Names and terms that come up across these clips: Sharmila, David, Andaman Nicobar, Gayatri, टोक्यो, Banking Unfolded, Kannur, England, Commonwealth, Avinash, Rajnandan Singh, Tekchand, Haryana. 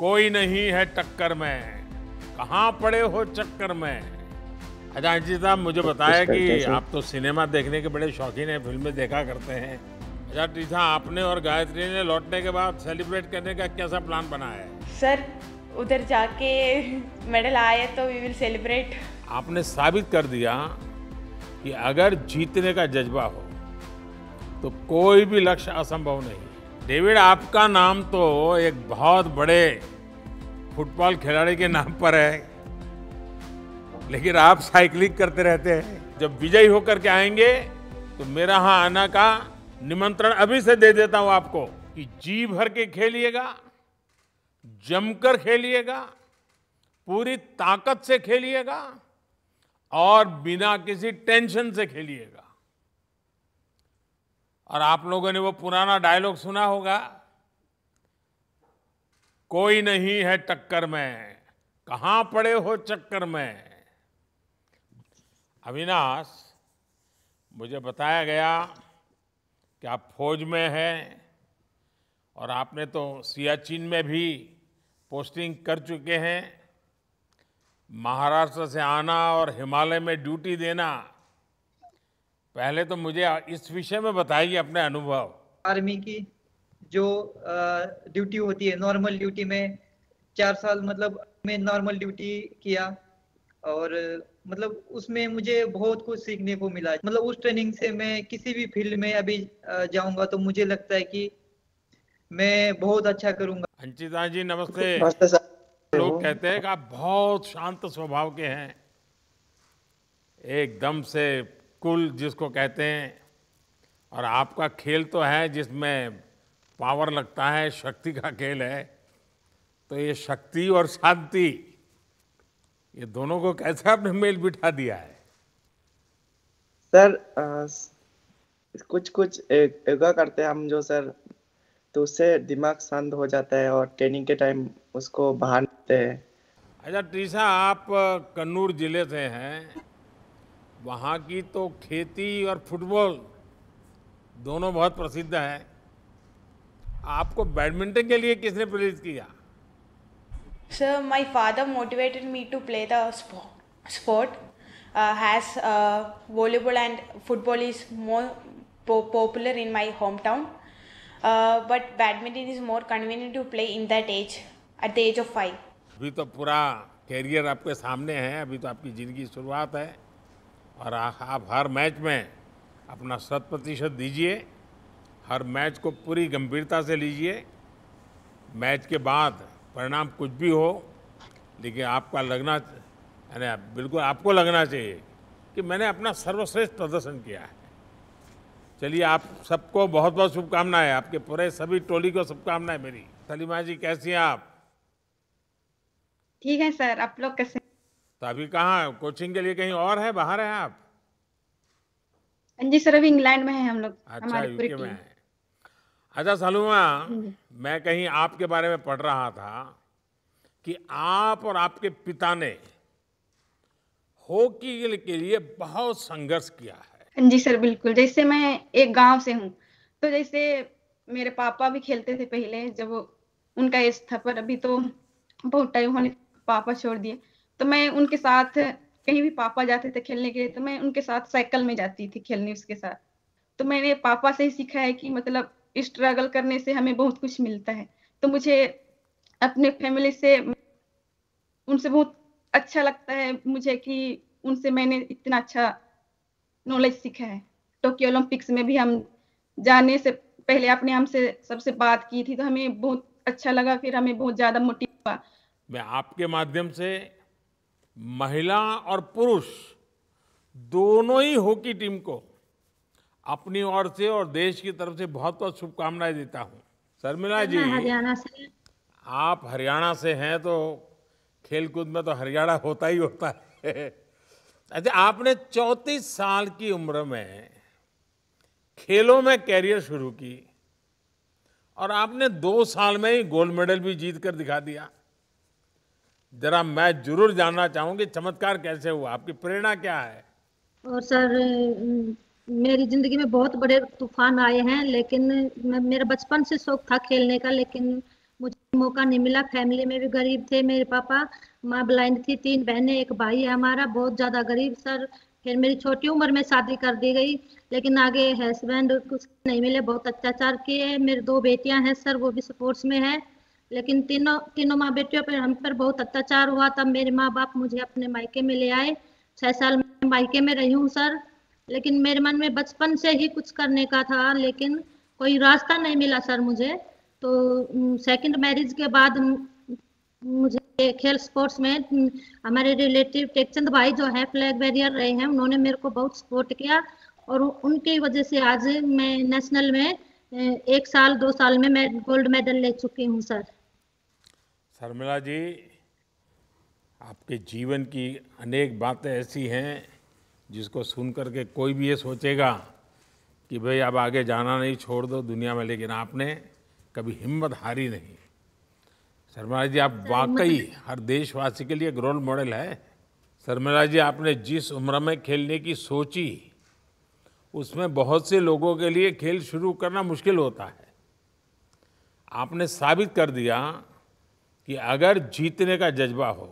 कोई नहीं है टक्कर में, कहाँ पड़े हो चक्कर में। अच्छा अजय साहब, मुझे बताया कि आप तो सिनेमा देखने के बड़े शौकीन हैं, फिल्में देखा करते हैं। अच्छा टीसा, आपने और गायत्री ने लौटने के बाद सेलिब्रेट करने का कैसा प्लान बनाया है? सर उधर जाके मेडल आए तो वी विल सेलिब्रेट। आपने साबित कर दिया कि अगर जीतने का जज्बा हो तो कोई भी लक्ष्य असंभव नहीं। डेविड, आपका नाम तो एक बहुत बड़े फुटबॉल खिलाड़ी के नाम पर है, लेकिन आप साइकिलिंग करते रहते हैं। जब विजयी होकर के आएंगे तो मेरा यहाँ आना का निमंत्रण अभी से दे देता हूँ आपको कि जी भर के खेलिएगा, जमकर खेलिएगा, पूरी ताकत से खेलिएगा और बिना किसी टेंशन से खेलिएगा। और आप लोगों ने वो पुराना डायलॉग सुना होगा, कोई नहीं है टक्कर में, कहाँ पड़े हो चक्कर में। अविनाश, मुझे बताया गया कि आप फौज में हैं और आपने तो सियाचिन में भी पोस्टिंग कर चुके हैं। महाराष्ट्र से आना और हिमालय में ड्यूटी देना, पहले तो मुझे इस विषय में बताइए अपने अनुभव। आर्मी की जो ड्यूटी होती है, नॉर्मल ड्यूटी में 4 साल मतलब मैं नॉर्मल ड्यूटी किया और मतलब उसमें मुझे बहुत कुछ सीखने को मिला। मतलब उस ट्रेनिंग से मैं किसी भी फील्ड में अभी जाऊंगा तो मुझे लगता है कि मैं बहुत अच्छा करूंगा। अंचिता जी नमस्ते। लोग कहते हैं कि आप बहुत शांत स्वभाव के हैं, एकदम से कूल जिसको कहते हैं, और आपका खेल तो है जिसमें पावर लगता है, शक्ति का खेल है। तो ये शक्ति और शांति, ये दोनों को कैसे आपने मेल बिठा दिया है? सर कुछ योगा करते हैं हम जो सर, तो उससे दिमाग शांत हो जाता है और ट्रेनिंग के टाइम उसको बाहर निकलते हैं। अच्छा टीसा, आप कन्नूर जिले से हैं, वहाँ की तो खेती और फुटबॉल दोनों बहुत प्रसिद्ध है। आपको बैडमिंटन के लिए किसने प्रेरित किया? Sir, my father motivated me to play the sport as volleyball and football is more popular in my hometown, but badminton is more convenient to play in that age, at the age of 5. अभी तो पूरा career आपके सामने है, अभी तो आपकी ज़िंदगी शुरुआत है और आप हर मैच में अपना 100% दीजिए, हर मैच को पूरी गंभीरता से लीजिए। मैच के बाद परिणाम कुछ भी हो, लेकिन आपका लगना यानी बिल्कुल आपको लगना चाहिए कि मैंने अपना सर्वश्रेष्ठ प्रदर्शन किया है। चलिए, आप सबको बहुत बहुत शुभकामनाएं, आपके पूरे सभी टोली को शुभकामनाएं मेरी। तालीमा जी कैसी हैं आप? ठीक है सर, आप लोग कैसे? तो अभी कहाँ कोचिंग के लिए, कहीं और है, बाहर हैं आप? जी सर, अभी इंग्लैंड में है हम लोग। अच्छा, यूके में है। अच्छा सालूमा, मैं कहीं आपके बारे में पढ़ रहा था कि आप और आपके पिता ने हॉकी के लिए बहुत संघर्ष किया है। जी सर बिल्कुल, जैसे मैं एक गांव से हूँ तो जैसे मेरे पापा भी खेलते थे पहले, जब उनका एज था, पर अभी तो बहुत टाइम होने पापा छोड़ दिए, तो मैं उनके साथ कहीं भी पापा जाते थे खेलने के लिए तो मैं उनके साथ साइकिल में जाती थी खेलने उसके साथ। तो मैंने पापा से ही सीखा है कि मतलब स्ट्रगल करने से हमें बहुत कुछ मिलता है। तो मुझे अपने फैमिली से, उनसे बहुत अच्छा लगता है मुझे कि उनसे मैंने इतना अच्छा नॉलेज सीखा है। टोक्यो ओलंपिक्स में भी हम जाने से पहले आपने हमसे सबसे बात की थी तो हमें बहुत अच्छा लगा, फिर हमें बहुत ज़्यादा मोटिवेट हुआ। मैं आपके माध्यम से महिला और पुरुष दोनों ही हॉकी टीम को अपनी ओर से और देश की तरफ से बहुत बहुत शुभकामनाएं देता हूं। शर्मिला जी, हरियाणा से आप, हरियाणा से हैं तो खेलकूद में तो हरियाणा होता ही होता है। अच्छा, आपने 34 साल की उम्र में खेलों में कैरियर शुरू की और आपने 2 साल में ही गोल्ड मेडल भी जीत कर दिखा दिया। जरा मैं जरूर जानना चाहूँगी चमत्कार कैसे हुआ, आपकी प्रेरणा क्या है? और सर मेरी ज़िंदगी में बहुत बड़े तूफान आए हैं, लेकिन मेरा बचपन से शौक था खेलने का, लेकिन मुझे मौका नहीं मिला। फैमिली में भी गरीब थे, मेरे पापा, माँ ब्लाइंड थी, 3 बहनें, एक भाई है हमारा, बहुत ज़्यादा गरीब सर। फिर मेरी छोटी उम्र में शादी कर दी गई, लेकिन आगे हस्बैंड कुछ नहीं मिले, बहुत अत्याचार किए। मेरी 2 बेटियां हैं सर, वो भी स्पोर्ट्स में है, लेकिन तीनों माँ बेटियों पर हम पर बहुत अत्याचार हुआ। तब मेरे माँ बाप मुझे अपने मायके में ले आए, 6 साल में मायके में रही हूँ सर। लेकिन मेरे मन में बचपन से ही कुछ करने का था, लेकिन कोई रास्ता नहीं मिला सर मुझे। तो सेकंड मैरिज के बाद मुझे खेल स्पोर्ट्स में हमारे रिलेटिव टेकचंद भाई जो है फ्लैग बैरियर रहे हैं, उन्होंने मेरे को बहुत सपोर्ट किया और उनकी वजह से आज मैं नेशनल में 1 साल 2 साल में मैं गोल्ड मेडल ले चुकी हूं सर। शर्मिला जी, आपके जीवन की अनेक बातें ऐसी हैं जिसको सुन करके कोई भी ये सोचेगा कि भाई अब आगे जाना नहीं, छोड़ दो दुनिया में, लेकिन आपने कभी हिम्मत हारी नहीं। शर्मिला जी, आप वाकई हर देशवासी के लिए रोल मॉडल है। शर्मिला जी, आपने जिस उम्र में खेलने की सोची, उसमें बहुत से लोगों के लिए खेल शुरू करना मुश्किल होता है। आपने साबित कर दिया कि अगर जीतने का जज्बा हो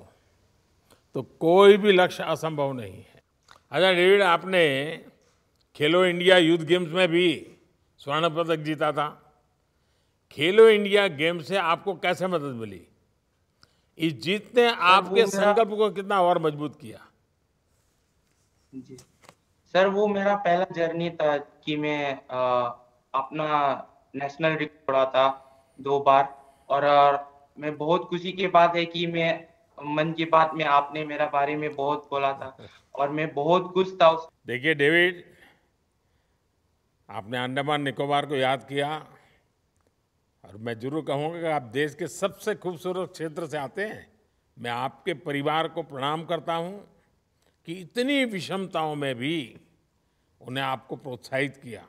तो कोई भी लक्ष्य असंभव नहीं है। अच्छा डेविड, आपने खेलो इंडिया यूथ गेम्स में भी स्वर्ण पदक जीता था। खेलो इंडिया गेम से आपको कैसे मदद मिली? इस जीत ने आपके संकल्प को कितना और मजबूत किया? जी सर, वो मेरा पहला जर्नी था कि मैं अपना नेशनल रिकॉर्ड तोड़ा था 2 बार, और मैं बहुत खुशी की बात है कि मैं मन की बात में आपने मेरा बारे में बहुत बोला था और मैं बहुत खुश था। देखिए डेविड, आपने अंडमान निकोबार को याद किया, और मैं जरूर कहूँगा कि आप देश के सबसे खूबसूरत क्षेत्र से आते हैं। मैं आपके परिवार को प्रणाम करता हूँ कि इतनी विषमताओं में भी उन्हें आपको प्रोत्साहित किया।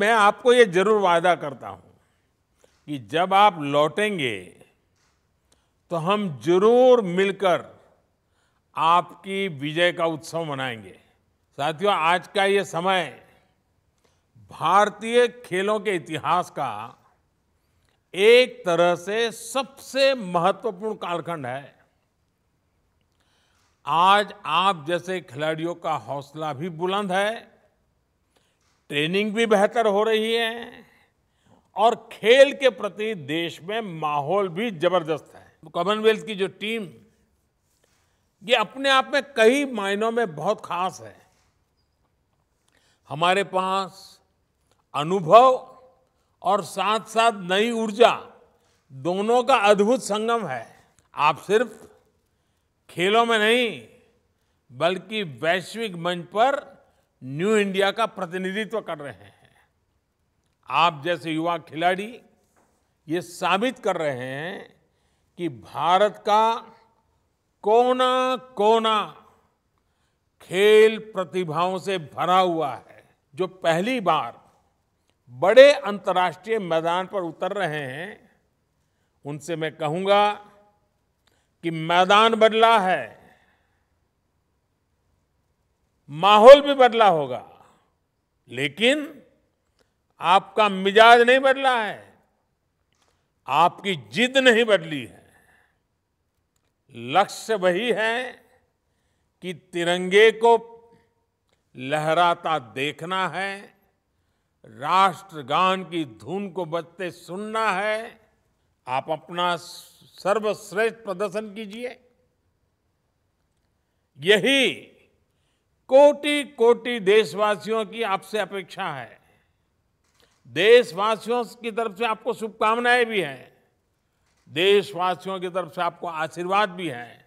मैं आपको ये जरूर वादा करता हूँ कि जब आप लौटेंगे तो हम जरूर मिलकर आपकी विजय का उत्सव मनाएंगे। साथियों, आज का ये समय भारतीय खेलों के इतिहास का एक तरह से सबसे महत्वपूर्ण कालखंड है। आज आप जैसे खिलाड़ियों का हौसला भी बुलंद है, ट्रेनिंग भी बेहतर हो रही है और खेल के प्रति देश में माहौल भी जबरदस्त है। कॉमनवेल्थ की जो टीम, ये अपने आप में कई मायनों में बहुत खास है। हमारे पास अनुभव और साथ साथ नई ऊर्जा, दोनों का अद्भुत संगम है। आप सिर्फ खेलों में नहीं बल्कि वैश्विक मंच पर न्यू इंडिया का प्रतिनिधित्व कर रहे हैं। आप जैसे युवा खिलाड़ी ये साबित कर रहे हैं कि भारत का कोना कोना खेल प्रतिभाओं से भरा हुआ है, जो पहली बार बड़े अंतर्राष्ट्रीय मैदान पर उतर रहे हैं। उनसे मैं कहूँगा कि मैदान बदला है, माहौल भी बदला होगा, लेकिन आपका मिजाज नहीं बदला है, आपकी जिद नहीं बदली है। लक्ष्य वही है कि तिरंगे को लहराता देखना है, राष्ट्रगान की धुन को बजते सुनना है। आप अपना सर्वश्रेष्ठ प्रदर्शन कीजिए, यही कोटि कोटि देशवासियों की आपसे अपेक्षा है। देशवासियों की तरफ से आपको शुभकामनाएं भी हैं, देशवासियों की तरफ से आपको आशीर्वाद भी हैं,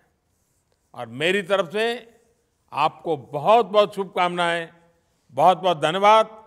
और मेरी तरफ से आपको बहुत बहुत शुभकामनाएं। बहुत बहुत धन्यवाद।